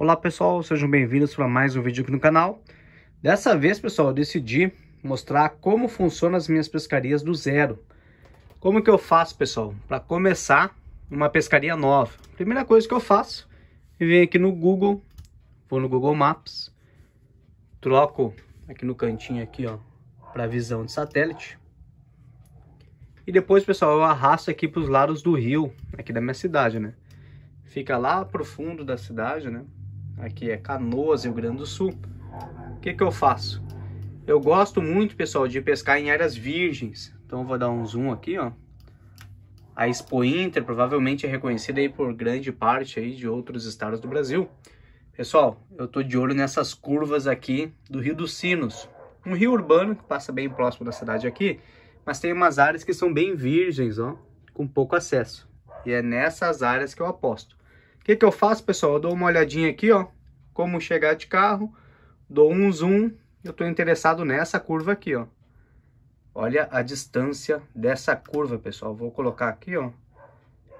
Olá pessoal, sejam bem-vindos para mais um vídeo aqui no canal. Dessa vez, pessoal, eu decidi mostrar como funcionam as minhas pescarias do zero. Como que eu faço, pessoal, para começar uma pescaria nova? Primeira coisa que eu faço, eu venho aqui no Google, vou no Google Maps, troco aqui no cantinho aqui, ó, para visão de satélite. E depois, pessoal, eu arrasto aqui para os lados do rio, aqui da minha cidade, né? Fica lá pro fundo da cidade, né? Aqui é Canoas, Rio Grande do Sul. O que que eu faço? Eu gosto muito, pessoal, de pescar em áreas virgens. Então eu vou dar um zoom aqui, ó. A Expo Inter provavelmente é reconhecida aí por grande parte aí de outros estados do Brasil. Pessoal, eu tô de olho nessas curvas aqui do Rio dos Sinos. Um rio urbano que passa bem próximo da cidade aqui, mas tem umas áreas que são bem virgens, ó, com pouco acesso. E é nessas áreas que eu aposto. O que que eu faço, pessoal? Eu dou uma olhadinha aqui, ó, como chegar de carro, dou um zoom, eu tô interessado nessa curva aqui, ó. Olha a distância dessa curva, pessoal. Vou colocar aqui, ó,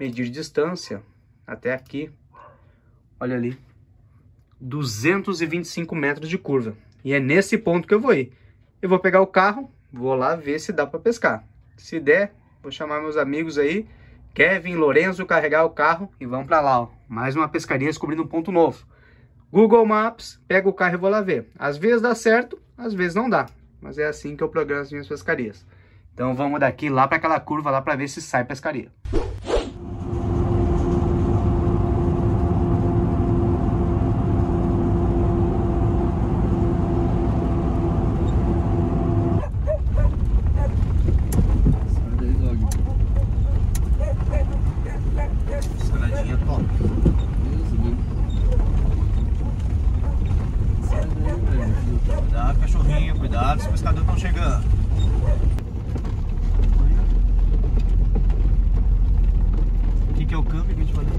medir distância até aqui. Olha ali, 225 metros de curva. E é nesse ponto que eu vou ir. Eu vou pegar o carro, vou lá ver se dá para pescar. Se der, vou chamar meus amigos aí, Kevin, Lorenzo, carregar o carro e vamos para lá, ó. Mais uma pescaria descobrindo um ponto novo. Google Maps, pega o carro e vou lá ver. Às vezes dá certo, às vezes não dá. Mas é assim que eu programo as minhas pescarias. Então vamos daqui lá para aquela curva lá para ver se sai pescaria. Cuidado, os pescadores estão chegando. O que que é o câmbio que a gente vai dar?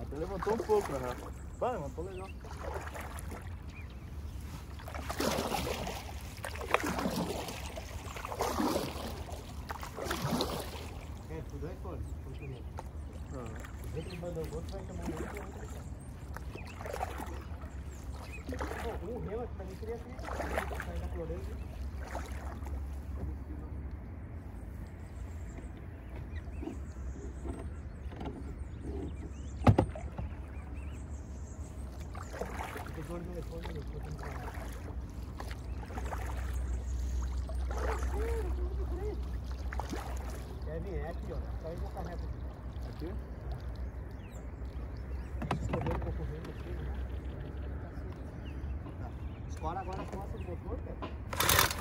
Até levantou um pouco, né? Vai, levantou legal. É, tudo aí fora? Vem que mandou o outro, vai que mandou o outro, vai que mandou o outro. O meu é que também queria sair da floresta. É aqui, ó. Só ir botar reto aqui. Aqui? Escorrendo um pouco o vento aqui. Tá. Escora agora as costas do motor, cara.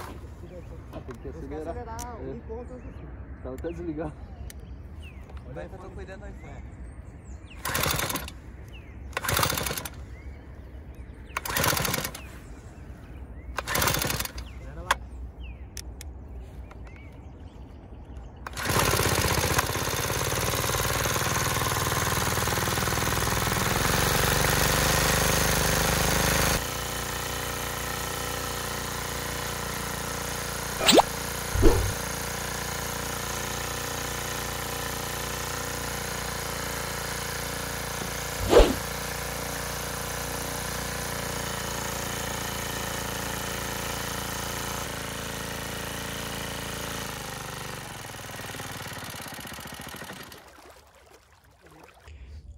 Tem que acelerar. Tem que acelerar. O encontro aqui. Tava até desligado. Olha aí que eu tô cuidando do iPhone.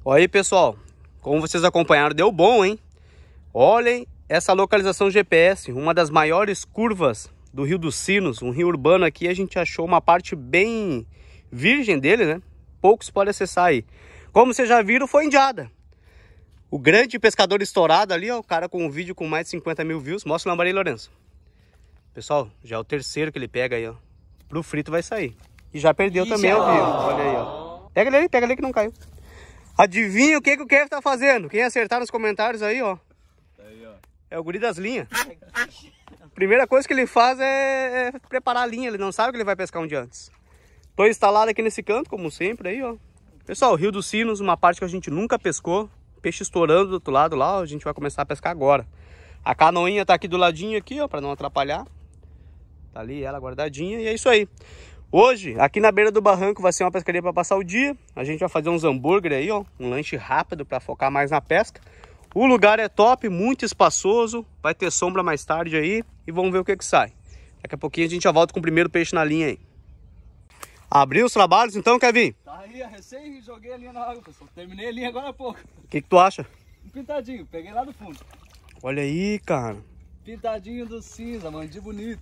Olha aí, pessoal, como vocês acompanharam, deu bom, hein? Olhem essa localização GPS, uma das maiores curvas do Rio dos Sinos, um rio urbano aqui, a gente achou uma parte bem virgem dele, né? Poucos podem acessar aí. Como vocês já viram, foi indiada. O grande pescador estourado ali, ó, o cara com um vídeo com mais de 50 mil views. Mostra o lambarei, Lorenzo. Pessoal, já é o terceiro que ele pega aí, ó. Pro frito vai sair. E já perdeu também ao vivo, olha aí, ó. Pega ele que não caiu. Adivinha o que que o Kevin tá fazendo? Quem acertar nos comentários aí, ó. É o guri das linhas. Primeira coisa que ele faz é preparar a linha, ele não sabe que ele vai pescar um dia antes. Tô instalado aqui nesse canto, como sempre, aí, ó. Pessoal, Rio dos Sinos, uma parte que a gente nunca pescou. Peixe estourando do outro lado lá, ó, a gente vai começar a pescar agora. A canoinha tá aqui do ladinho, aqui, ó, pra não atrapalhar. Tá ali ela guardadinha e é isso aí. Hoje, aqui na beira do barranco, vai ser uma pescaria pra passar o dia. A gente vai fazer uns hambúrguer aí, ó. Um lanche rápido pra focar mais na pesca. O lugar é top, muito espaçoso. Vai ter sombra mais tarde aí e vamos ver o que que sai. Daqui a pouquinho a gente já volta com o primeiro peixe na linha aí. Abriu os trabalhos então, Kevin? Tá aí, recém joguei a linha na água, pessoal. Terminei a linha agora há pouco. O que que tu acha? Um pintadinho, peguei lá do fundo. Olha aí, cara. Pintadinho do cinza, mandi bonito.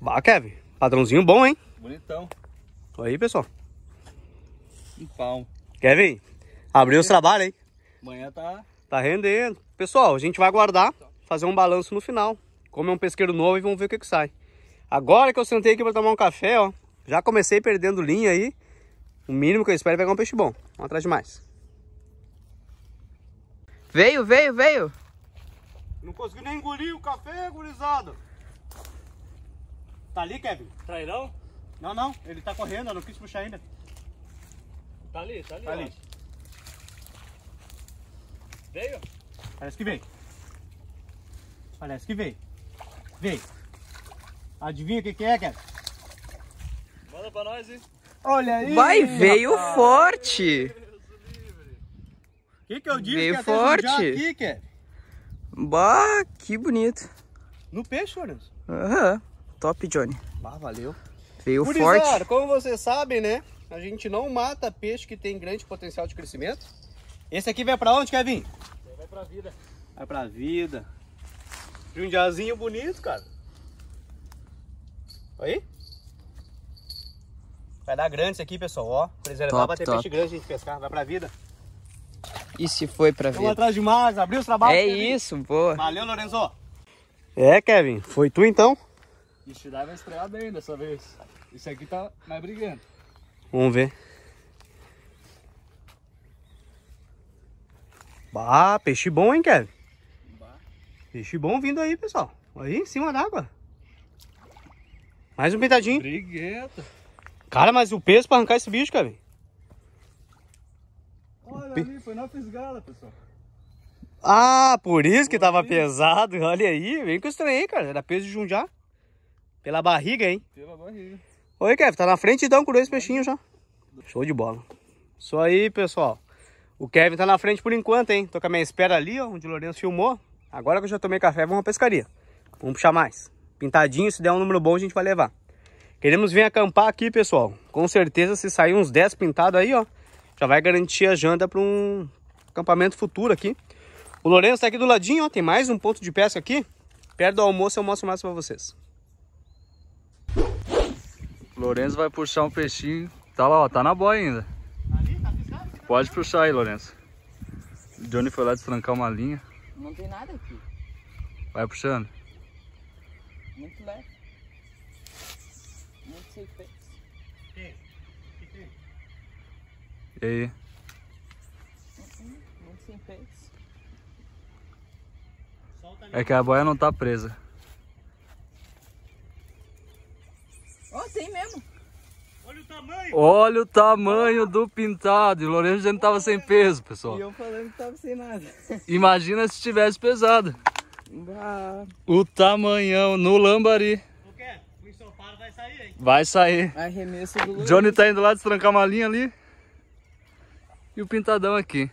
Bah, Kevin, padrãozinho bom, hein? Bonitão. Tô aí, pessoal. Um palmo. Kevin, abriu os trabalhos, hein? Amanhã tá rendendo. Pessoal, a gente vai aguardar, fazer um balanço no final. Como é um pesqueiro novo, e vamos ver o que que sai. Agora que eu sentei aqui pra tomar um café, ó. Já comecei perdendo linha aí. O mínimo que eu espero é pegar um peixe bom. Vamos atrás de mais. Veio. Não consegui nem engolir o café, gurizada. Tá ali, Kevin? Trairão? Não. Ele tá correndo, eu não quis puxar ainda. Tá ali. Veio? Parece que veio. Veio. Adivinha o que que é, Kevin? Manda pra nós, hein? Olha aí! Vai, veio rapaz. Forte! O que que eu disse? Veio forte! Aqui, Kevin? Bah, que bonito! No peixe, Lorenzo? Aham, top, Johnny! Bah, valeu! Veio forte! Gurizada, como vocês sabem, né? A gente não mata peixe que tem grande potencial de crescimento. Esse aqui vai pra onde, Kevin? Vai pra vida! Vai pra vida! Jundiazinho bonito, cara! Aí? Vai dar grande isso aqui, pessoal, ó. Preservar, top, bater top. Peixe grande, a gente pescar. Vai pra vida. E se foi pra vida. Vamos atrás de mais, abriu os trabalhos. É Kevin. Isso, boa. Valeu, Lorenzo. É, Kevin, foi tu então? Ixi, daí vai estrear bem dessa vez. Isso aqui tá mais brigando. Vamos ver. Bah, peixe bom, hein, Kevin? Bah. Peixe bom vindo aí, pessoal. Aí, em cima d'água. Mais um pintadinho. Briguenta. Cara, mas o peso pra arrancar esse bicho, cara. Olha ali, foi na fisgada, pessoal. Ah, por isso que tava pesado. Olha aí, vem que eu estranhei, cara. Era peso de jundiá. Pela barriga, hein? Pela barriga. Oi, Kevin, tá na frente então com dois peixinhos já. Show de bola. Isso aí, pessoal. O Kevin tá na frente por enquanto, hein? Tô com a minha espera ali, ó, onde o Lorenzo filmou. Agora que eu já tomei café, vamos à pescaria. Vamos puxar mais. Pintadinho, se der um número bom, a gente vai levar. Queremos vir acampar aqui, pessoal. Com certeza, se sair uns 10 pintados aí, ó, já vai garantir a janta para um acampamento futuro aqui. O Lorenzo tá aqui do ladinho, ó. Tem mais um ponto de pesca aqui. Perto do almoço eu mostro mais para vocês. O Lorenzo vai puxar um peixinho. Tá lá, ó. Tá na boia ainda. Ali, tá piscado, tá? Pode puxar aí, Lorenzo. O Johnny foi lá desfrancar uma linha. Não tem nada aqui. Vai puxando. Muito leve. Muito sem peso. E aí? Muito sem peso. É que a boia não tá presa. Ó, oh, tem mesmo. Olha o tamanho. Olha o tamanho do pintado. E o Lorenzo já não tava sem peso, pessoal. E eu falando que tava sem nada. Imagina se tivesse pesado. Bah. O tamanhão no lambari. Vai sair. Arremesso do Lorenzo. Johnny tá indo lá destrancar uma linha ali. E o pintadão aqui.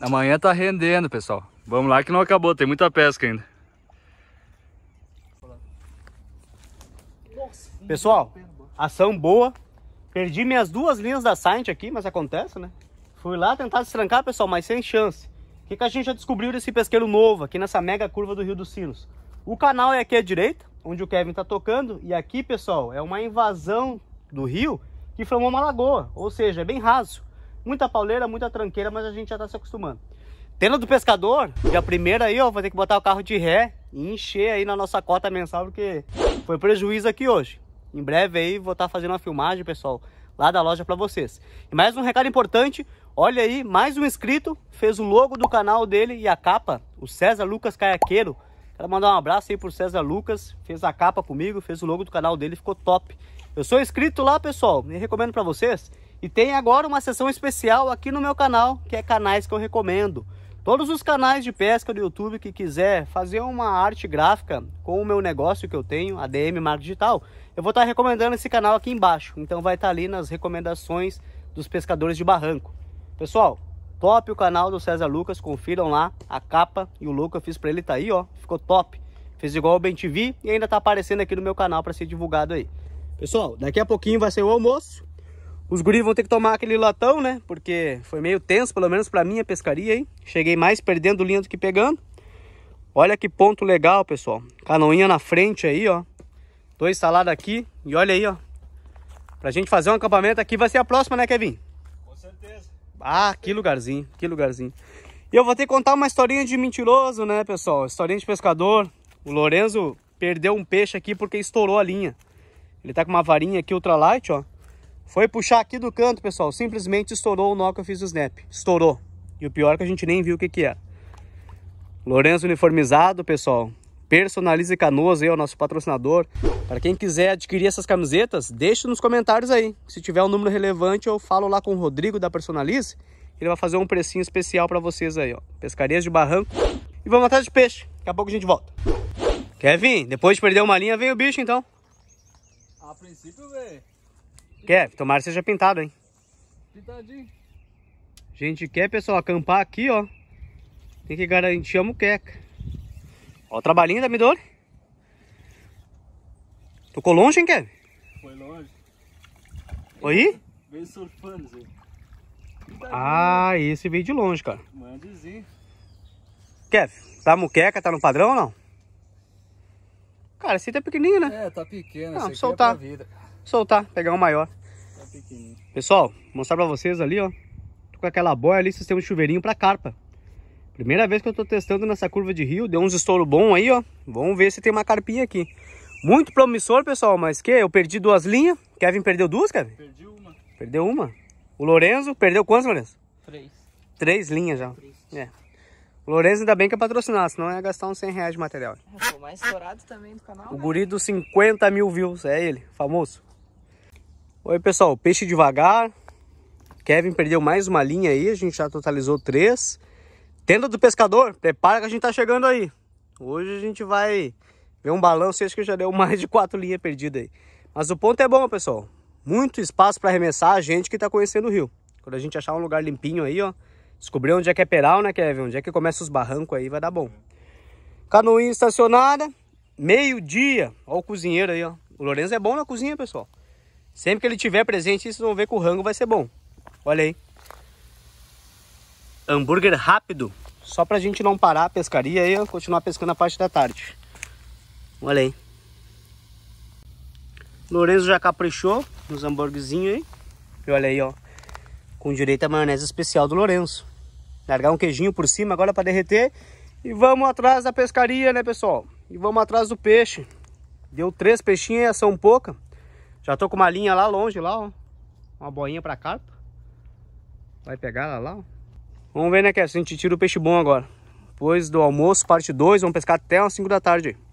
Amanhã tá rendendo, pessoal. Vamos lá que não acabou, tem muita pesca ainda. Pessoal, ação boa. Perdi minhas duas linhas da Saint aqui, mas acontece, né? Fui lá tentar destrancar, pessoal, mas sem chance. O que que a gente já descobriu desse pesqueiro novo aqui nessa mega curva do Rio dos Sinos? O canal é aqui à direita, onde o Kevin tá tocando. E aqui, pessoal, é uma invasão do rio que formou uma lagoa. Ou seja, é bem raso. Muita pauleira, muita tranqueira, mas a gente já tá se acostumando. Tenda do Pescador, dia primeiro aí, ó, vou ter que botar o carro de ré e encher aí na nossa cota mensal, porque foi prejuízo aqui hoje. Em breve aí vou estar fazendo uma filmagem, pessoal, lá da loja pra vocês. E mais um recado importante. Olha aí, mais um inscrito. Fez o logo do canal dele e a capa. O César Lucas Caiaqueiro. Quero mandar um abraço aí pro César Lucas, fez a capa comigo, fez o logo do canal dele, ficou top. Eu sou inscrito lá, pessoal, me recomendo para vocês. E tem agora uma sessão especial aqui no meu canal, que é canais que eu recomendo. Todos os canais de pesca do YouTube que quiser fazer uma arte gráfica com o meu negócio que eu tenho, a DM Marca Digital, eu vou estar recomendando esse canal aqui embaixo. Então vai estar ali nas recomendações dos pescadores de barranco. Pessoal, top o canal do César Lucas, confiram lá a capa e o logo que eu fiz para ele, tá aí, ó, ficou top. Fez igual o Ben TV e ainda tá aparecendo aqui no meu canal para ser divulgado aí. Pessoal, daqui a pouquinho vai ser o almoço. Os guris vão ter que tomar aquele latão, né? Porque foi meio tenso, pelo menos pra minha pescaria, hein? Cheguei mais perdendo linha do que pegando. Olha que ponto legal, pessoal. Canoinha na frente aí, ó. Dois saladas aqui. E olha aí, ó. Pra gente fazer um acampamento aqui, vai ser a próxima, né, Kevin? Com certeza. Ah, que lugarzinho, que lugarzinho. E eu vou ter que contar uma historinha de mentiroso, né, pessoal? Historinha de pescador. O Lorenzo perdeu um peixe aqui porque estourou a linha. Ele tá com uma varinha aqui, ultralight, ó. Foi puxar aqui do canto, pessoal. Simplesmente estourou o nó que eu fiz o snap. Estourou. E o pior é que a gente nem viu o que que é. Lorenzo uniformizado, pessoal. Personalize Canoas aí, é o nosso patrocinador. Para quem quiser adquirir essas camisetas, deixa nos comentários aí. Se tiver um número relevante, eu falo lá com o Rodrigo da Personalize. Ele vai fazer um precinho especial para vocês aí, ó. Pescarias de barranco. E vamos atrás de peixe. Daqui a pouco a gente volta. Kevin, depois de perder uma linha, vem o bicho, então. A princípio, velho. Kevin, tomara que seja pintado, hein? Pintadinho. A gente quer, pessoal, acampar aqui, ó. Tem que garantir a muqueca. Ó o trabalhinho da Midori. Tocou longe, hein, Kevin? Foi longe. Oi? Veio surfando, Zé. Ah, né? Esse veio de longe, cara. Mandizinho. Kevin, tá muqueca, tá no padrão ou não? Cara, esse tá pequenininho, né? É, tá pequeno. Não, soltar. Soltar, pegar um maior. Tá pequenininho. Pessoal, vou mostrar pra vocês ali, ó. Tô com aquela boia ali, sistema de chuveirinho pra carpa. Primeira vez que eu tô testando nessa curva de rio. Deu uns estouro bom aí, ó. Vamos ver se tem uma carpinha aqui. Muito promissor, pessoal, mas que? Eu perdi duas linhas. Kevin perdeu duas, Kevin? Perdi uma. Perdeu uma. O Lorenzo perdeu quantas, Lorenzo? Três. Três linhas já. Três. É. O Lorenzo ainda bem que é patrocinado, senão ia gastar uns 100 reais de material. O mais estourado também do canal. O guri dos 50 mil views, é ele, famoso. Oi, pessoal, peixe devagar. Kevin perdeu mais uma linha aí, a gente já totalizou 3. Tenda do Pescador, prepara que a gente tá chegando aí. Hoje a gente vai ver um balanço, acho que já deu mais de 4 linhas perdidas aí. Mas o ponto é bom, pessoal. Muito espaço para arremessar a gente que tá conhecendo o rio. Quando a gente achar um lugar limpinho aí, ó. Descobriu onde é que é peral, né, Kevin? Onde é que começa os barrancos aí, vai dar bom. Canoinha estacionada, meio-dia. Ó o cozinheiro aí, ó. O Lorenzo é bom na cozinha, pessoal. Sempre que ele tiver presente, vocês vão ver que o rango vai ser bom. Olha aí. Hambúrguer rápido. Só pra gente não parar a pescaria aí, ó. Continuar pescando a parte da tarde. Olha aí. O Lorenzo já caprichou nos hambúrguerzinhos aí. E olha aí, ó. Com direito à maionese especial do Lorenzo. Largar um queijinho por cima agora para derreter. E vamos atrás da pescaria, né, pessoal? E vamos atrás do peixe. Deu 3 peixinhos e ação pouca. Já tô com uma linha lá longe, lá, ó. Uma boinha para carpa. Vai pegar ela lá, ó. Vamos ver, né, Kevin? Se a gente tira o peixe bom agora. Depois do almoço, parte 2. Vamos pescar até umas 5 da tarde aí.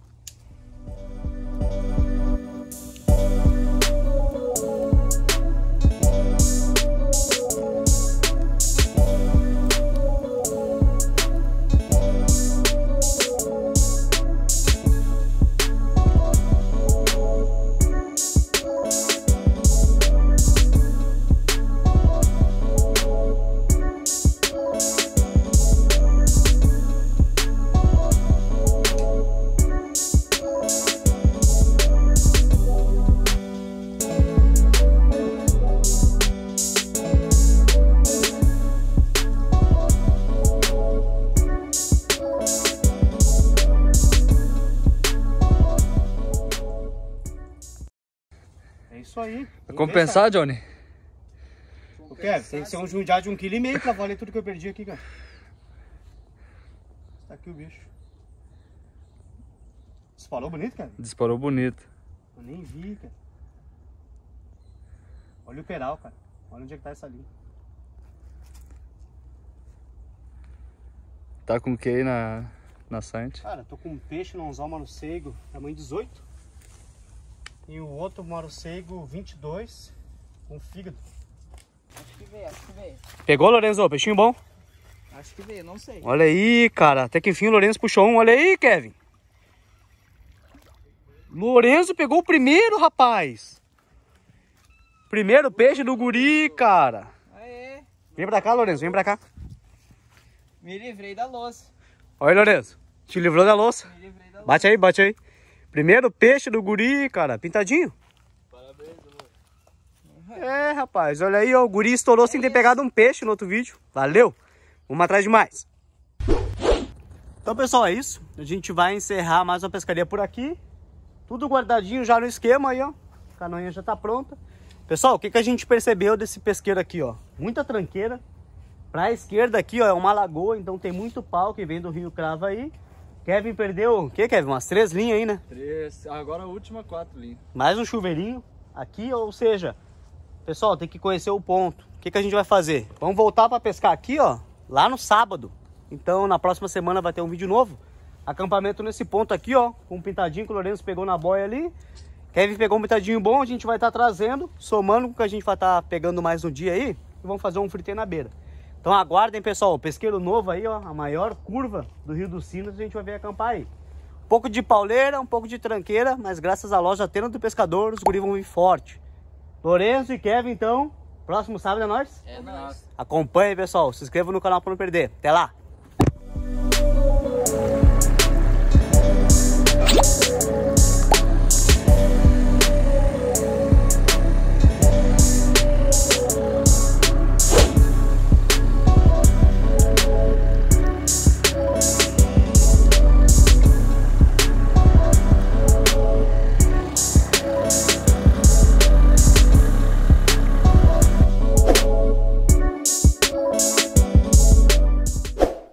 Compensar, Johnny? O Kevin, tem que ser um jundiá de 1,5 kg pra valer tudo que eu perdi aqui, cara. Tá aqui o bicho. Disparou bonito, cara? Disparou bonito. Eu nem vi, cara. Olha o peral, cara. Olha onde é que tá essa linha. Tá com o que aí na... nascente. Cara, tô com um peixe no anzol maruceigo tamanho 18 e o outro maruceigo 22 com fígado. Acho que veio, acho que veio. Pegou, Lorenzo? Peixinho bom? Acho que veio, não sei. Olha aí, cara. Até que enfim o Lorenzo puxou um. Olha aí, Kevin. Lorenzo pegou o primeiro, rapaz. Primeiro peixe do guri, cara. Aê. Vem pra cá, Lorenzo. Vem pra cá. Me livrei da louça. Olha, Lorenzo. Te livrou da louça. Me livrei da louça. Bate aí, bate aí. Primeiro peixe do guri, cara. Pintadinho. Parabéns, amor. É, rapaz. Olha aí, ó. O guri estourou sem ter pegado um peixe no outro vídeo. Valeu. Vamos atrás de mais. Então, pessoal, é isso. A gente vai encerrar mais uma pescaria por aqui. Tudo guardadinho já no esquema aí, ó. A canoinha já tá pronta. Pessoal, o que, que a gente percebeu desse pesqueiro aqui, ó? Muita tranqueira. Pra esquerda aqui, ó, é uma lagoa, então tem muito pau que vem do Rio Cravo aí. Kevin perdeu, o que, Kevin? Umas 3 linhas aí, né? 3, agora a última 4 linhas. Mais um chuveirinho aqui, ou seja, pessoal, tem que conhecer o ponto. O que, que a gente vai fazer? Vamos voltar pra pescar aqui, ó, lá no sábado. Então, na próxima semana vai ter um vídeo novo. Acampamento nesse ponto aqui, ó, com um pintadinho que o Lorenzo pegou na boia ali. Kevin pegou um pintadinho bom, a gente vai estar trazendo, somando com o que a gente vai estar pegando mais um dia aí. E vamos fazer um fritê na beira. Então aguardem, pessoal, pesqueiro novo aí, ó, a maior curva do Rio dos Sinos, a gente vai vir acampar aí. Um pouco de pauleira, um pouco de tranqueira, mas graças à loja Tenda do Pescador, os guris vão vir forte. Lorenzo e Kevin, então, próximo sábado é nóis? É nóis. Acompanhe, pessoal, se inscreva no canal para não perder. Até lá!